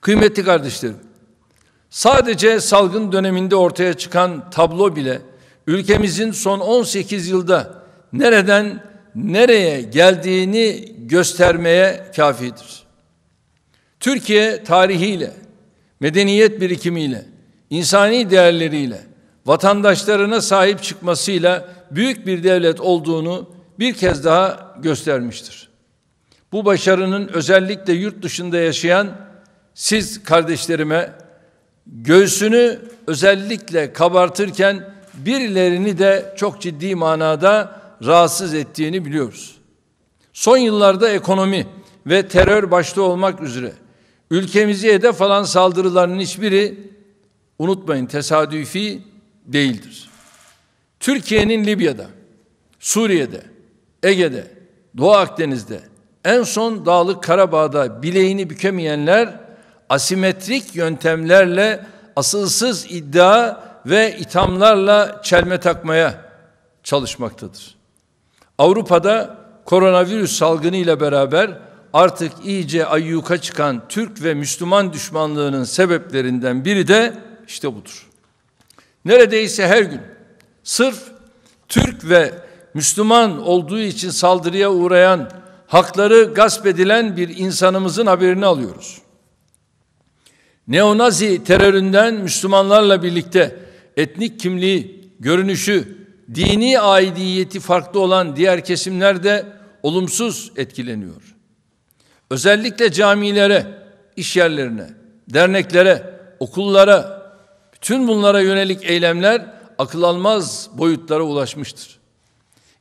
Kıymetli kardeşlerim, sadece salgın döneminde ortaya çıkan tablo bile ülkemizin son 18 yılda nereden nereye geldiğini göstermeye kafidir. Türkiye tarihiyle, medeniyet birikimiyle, insani değerleriyle, vatandaşlarına sahip çıkmasıyla büyük bir devlet olduğunu bir kez daha göstermiştir. Bu başarının özellikle yurt dışında yaşayan siz kardeşlerime göğsünü özellikle kabartırken birilerini de çok ciddi manada rahatsız ettiğini biliyoruz. Son yıllarda ekonomi ve terör başta olmak üzere ülkemizi hedef alan saldırıların hiçbiri, unutmayın, tesadüfi değildir. Türkiye'nin Libya'da, Suriye'de, Ege'de, Doğu Akdeniz'de, en son Dağlık Karabağ'da bileğini bükemeyenler asimetrik yöntemlerle asılsız iddia ve ithamlarla çelme takmaya çalışmaktadır. Avrupa'da koronavirüs salgını ile beraber artık iyice ayyuka çıkan Türk ve Müslüman düşmanlığının sebeplerinden biri de işte budur. Neredeyse her gün sırf Türk ve Müslüman olduğu için saldırıya uğrayan, hakları gasp edilen bir insanımızın haberini alıyoruz. Neonazi teröründen Müslümanlarla birlikte etnik kimliği, görünüşü, dini aidiyeti farklı olan diğer kesimler de olumsuz etkileniyor. Özellikle camilere, iş yerlerine, derneklere, okullara, bütün bunlara yönelik eylemler akıl almaz boyutlara ulaşmıştır.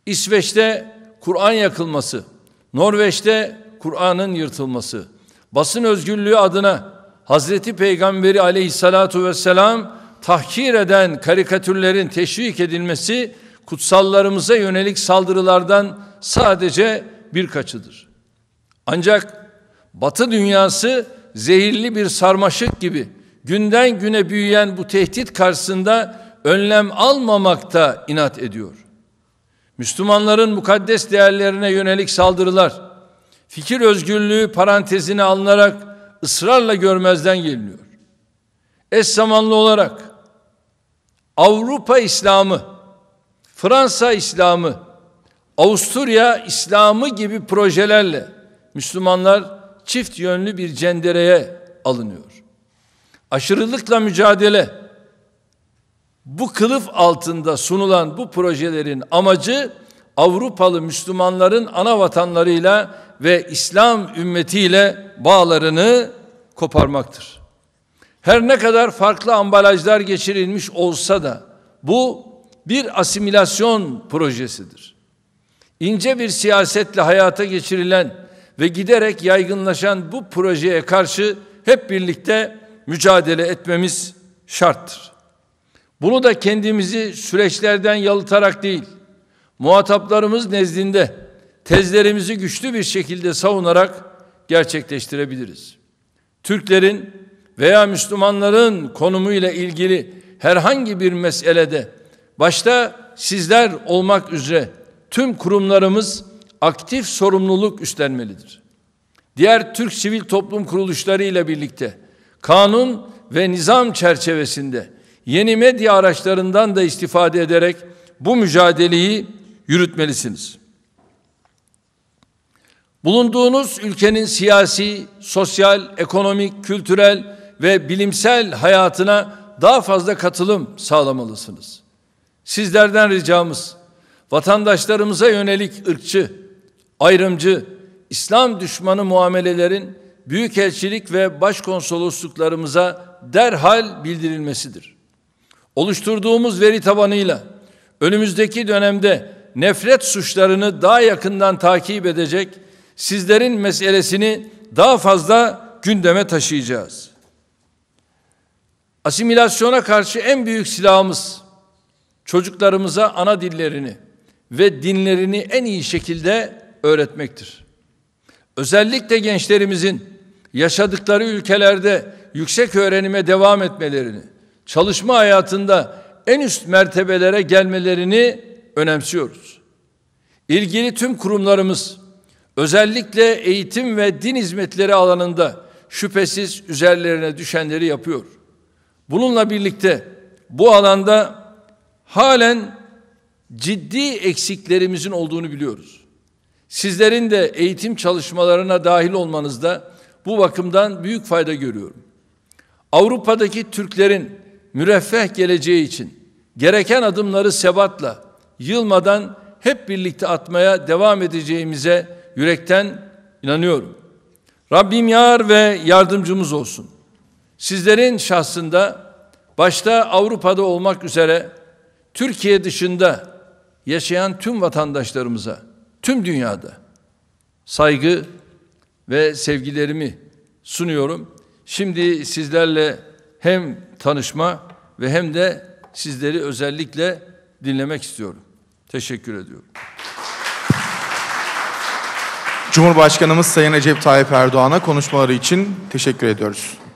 İsveç'te Kur'an yakılması, Norveç'te Kur'an'ın yırtılması, basın özgürlüğü adına Hazreti Peygamberi aleyhissalatu vesselam tahkir eden karikatürlerin teşvik edilmesi kutsallarımıza yönelik saldırılardan sadece birkaçıdır. Ancak Batı dünyası zehirli bir sarmaşık gibi günden güne büyüyen bu tehdit karşısında önlem almamakta inat ediyor. Müslümanların mukaddes değerlerine yönelik saldırılar, fikir özgürlüğü parantezine alınarak ısrarla görmezden geliniyor. Eş zamanlı olarak Avrupa İslamı, Fransa İslamı, Avusturya İslamı gibi projelerle Müslümanlar çift yönlü bir cendereye alınıyor. Aşırılıkla mücadele, bu kılıf altında sunulan bu projelerin amacı Avrupalı Müslümanların ana vatanlarıyla ve İslam ümmetiyle bağlarını koparmaktır. Her ne kadar farklı ambalajlar geçirilmiş olsa da bu bir asimilasyon projesidir. İnce bir siyasetle hayata geçirilen ve giderek yaygınlaşan bu projeye karşı hep birlikte mücadele etmemiz şarttır. Bunu da kendimizi süreçlerden yalıtarak değil, muhataplarımız nezdinde tezlerimizi güçlü bir şekilde savunarak gerçekleştirebiliriz. Türklerin veya Müslümanların konumuyla ilgili herhangi bir meselede, başta sizler olmak üzere tüm kurumlarımız aktif sorumluluk üstlenmelidir. Diğer Türk sivil toplum kuruluşları ile birlikte kanun ve nizam çerçevesinde yeni medya araçlarından da istifade ederek bu mücadeleyi yürütmelisiniz. Bulunduğunuz ülkenin siyasi, sosyal, ekonomik, kültürel ve bilimsel hayatına daha fazla katılım sağlamalısınız. Sizlerden ricamız, vatandaşlarımıza yönelik ırkçı, ayrımcı, İslam düşmanı muamelelerin büyükelçilik ve başkonsolosluklarımıza derhal bildirilmesidir. Oluşturduğumuz veri tabanıyla önümüzdeki dönemde nefret suçlarını daha yakından takip edecek, sizlerin meselesini daha fazla gündeme taşıyacağız. Asimilasyona karşı en büyük silahımız, çocuklarımıza ana dillerini ve dinlerini en iyi şekilde öğretmektir. Özellikle gençlerimizin yaşadıkları ülkelerde yüksek öğrenime devam etmelerini, çalışma hayatında en üst mertebelere gelmelerini önemsiyoruz. İlgili tüm kurumlarımız, özellikle eğitim ve din hizmetleri alanında şüphesiz üzerlerine düşenleri yapıyor. Bununla birlikte bu alanda halen ciddi eksiklerimizin olduğunu biliyoruz. Sizlerin de eğitim çalışmalarına dahil olmanızda bu bakımdan büyük fayda görüyorum. Avrupa'daki Türklerin müreffeh geleceği için gereken adımları sebatla, yılmadan hep birlikte atmaya devam edeceğimize yürekten inanıyorum. Rabbim yar ve yardımcımız olsun. Sizlerin şahsında, başta Avrupa'da olmak üzere Türkiye dışında yaşayan tüm vatandaşlarımıza, tüm dünyada saygı ve sevgilerimi sunuyorum. Şimdi sizlerle hem tanışma ve hem de sizleri özellikle dinlemek istiyorum. Teşekkür ediyorum. Cumhurbaşkanımız Sayın Recep Tayyip Erdoğan'a konuşmaları için teşekkür ediyoruz.